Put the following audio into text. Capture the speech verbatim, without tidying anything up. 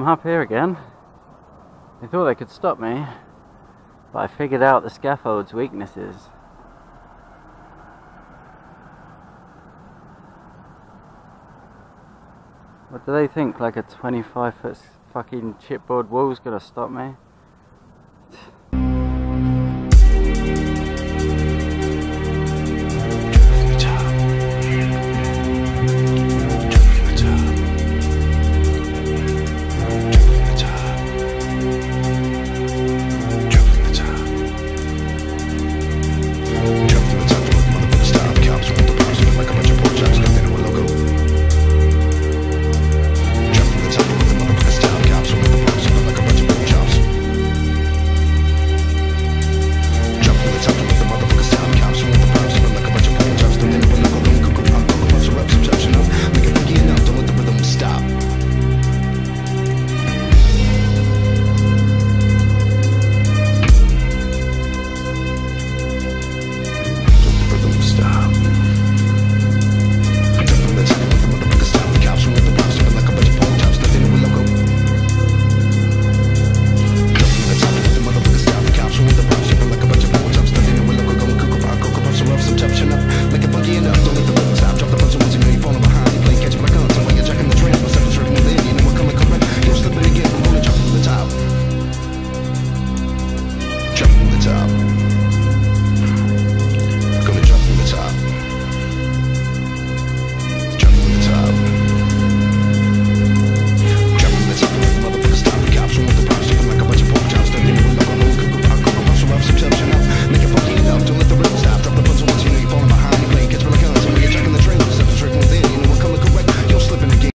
I'm up here again. They thought they could stop me, but I figured out the scaffold's weaknesses. What do they think, like a twenty-five foot fucking chipboard wall's gonna stop me?